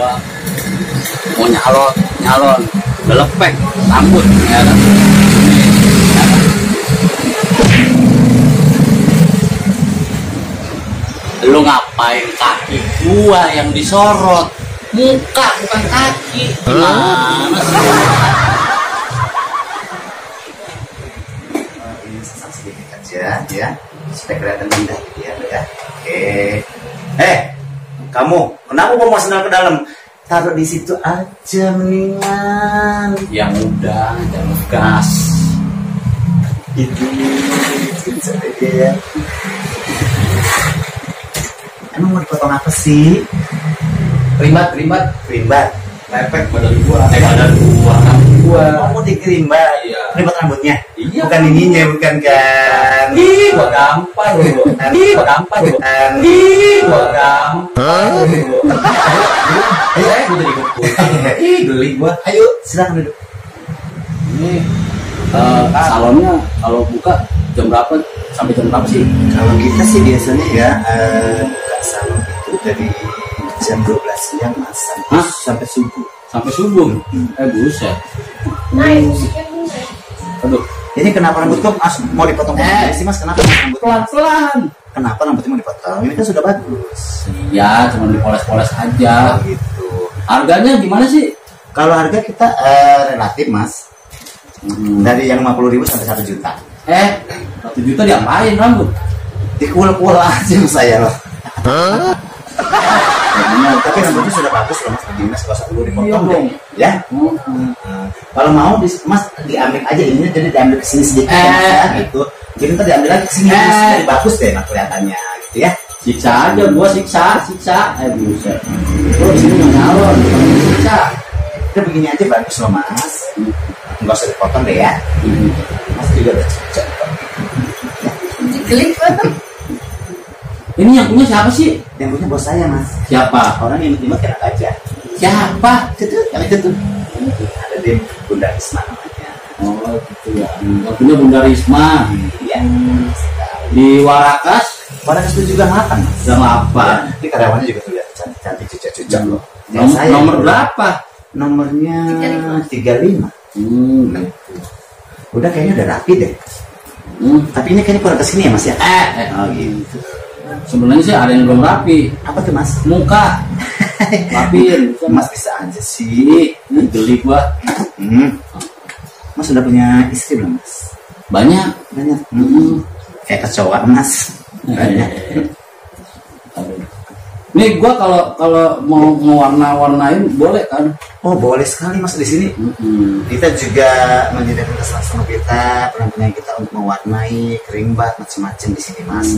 gua mau nyalon belepek rambut ya kan? Lu ngapain kaki gua yang disorot? Muka bukan kaki. Gimana sih? Ini sesat sedikit aja ya, supaya kelihatan indah gitu ya, ya. Oke. Kamu kenapa kamu mau sendal ke dalam? Taruh di situ aja mendingan. Yang udah jangan gas. Gitu aja ya. Emang mau dipotong apa sih? Kerimbat lepek badan gua rambut gua. Kamu dikerimbat? Iya. Kerimbat rambutnya? Iya. Bukan ininya, bukan kan? Ih, gua gampang loh. Ayo, udah dikumpul. Ih, geli gua. Ayo, silakan duduk. Ini salonnya kalau buka jam berapa sampai jam berapa sih? Kalau kita sih biasanya ya buka salon itu dari jam 12 siang mas, sampai subuh. Buset. Aduh, ini kenapa rambutku mas mau dipotong? Sih mas, kenapa rambut? Pelan-pelan. Kenapa rambutnya mau dipotong? Ini kan sudah bagus. Iya, cuma dipoles-poles aja. Gitu. Harganya gimana sih? Kalau harga kita relatif mas, dari yang 50.000 sampai 1 juta. 1 juta diapain rambut? Dikul-kul aja saya loh. Nah, tapi rambutnya sudah bagus loh mas, dinas kalau perlu dipotong dong ya. Kalau mau mas diambil aja ininya, jadi diambil ke sini sedikit gitu, jadi ntar diambil lagi ke sini jadi bagus deh mas kelihatannya gitu ya. Siksa aja gua, siksa bisa gua disini mau nyalon siksa. Udah begini aja bagus loh mas, nggak usah dipotong deh ya. Mas juga udah cocok klik banget. Ini yang punya siapa sih? Yang punya bos saya mas. Siapa? Orang yang terima kira aja. Siapa? Itu tuh. Ada di Bunda Risma namanya. Oh gitu ya. Yang punya Bunda Risma. Iya. Di Warakas itu juga 8 mas. 8. Ini karyawannya juga tuh ya, cantik cucak loh. Nomor berapa? Nomornya 35. Udah kayaknya udah rapi deh. Tapi ini kayaknya kurang kesini ya mas ya. Oh gitu. Sebenarnya sih ada yang belum rapi. Apa tuh mas? Muka. Rapin. Mas bisa aja sih. Geli gua. Mas sudah punya istri belum mas? Banyak. Kayak kecoa mas. Banyak. Nih gua kalau mau warna-warnain boleh kan? Oh boleh sekali mas di sini. Kita juga menyediakan keselamatan kita, penampilan kita untuk mewarnai, kerimbat macam-macam di sini mas.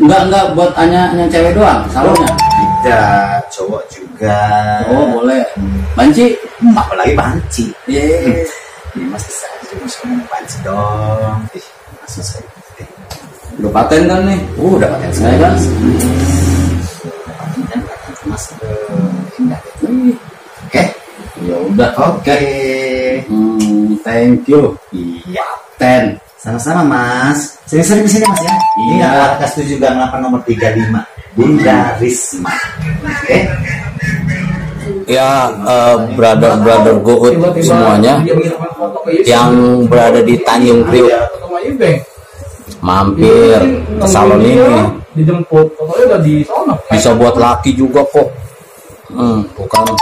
Enggak buat hanya cewek doang salonnya? Tidak, cowok juga. Oh boleh. Banci? Apalagi banci. Iya. Mas bisa aja masuk banci dong. Masuk saya. Udah paten kan nih? Udah paten saya kan. Mas indah itu. Oke. Ya udah. Oke. Thank you. Iya. Paten. Sama-sama mas, sering-sering kesini mas ya. Iya. Warakas 7 gang 8 nomor 35 Bunda Risma. Oke. Ya brother Goot semuanya yang berada di Tanjung Priok, mampir ke salon ini. Bisa buat laki juga kok. Bukan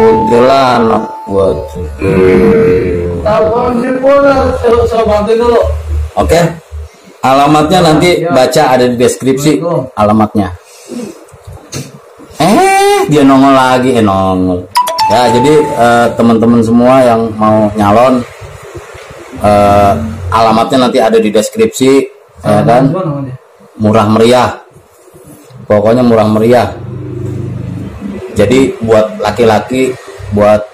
kebetulan buat oke, alamatnya nanti baca ada di deskripsi alamatnya. Dia nongol lagi, nongol ya. Jadi teman-teman semua yang mau nyalon, alamatnya nanti ada di deskripsi ya kan. Murah meriah, pokoknya murah meriah. Jadi buat laki-laki, buat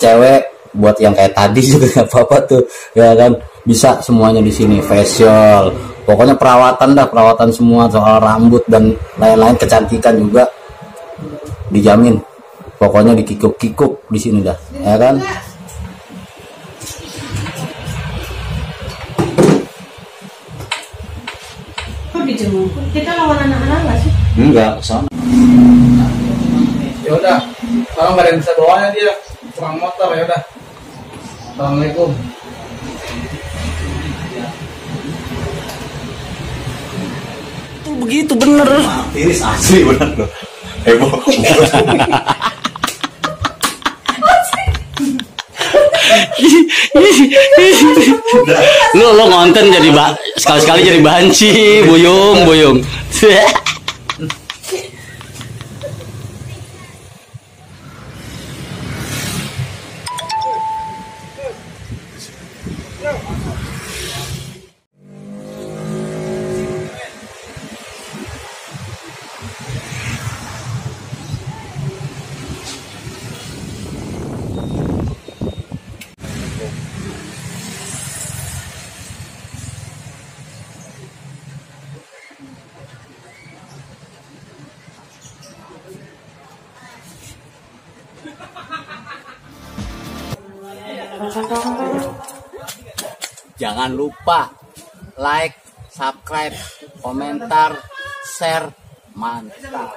cewek, buat yang kayak tadi juga apa-apa tuh ya kan, bisa semuanya di sini. Facial, pokoknya perawatan semua, soal rambut dan lain-lain, kecantikan juga dijamin. Pokoknya dikikuk-kikuk di sini dah ya kan. dijenguk. Kita lawan anak-anak nggak sih? Enggak, kesana. Ya udah, sekarang nggak ada yang bisa bawanya dia, tukang motor ya udah. Assalamualaikum. Itu begitu bener. Iris asli bener loh. Heboh. Lo ngonten jadi sekali-sekali jadi banci, boyong. Jangan lupa like, subscribe, komentar, share, mantap.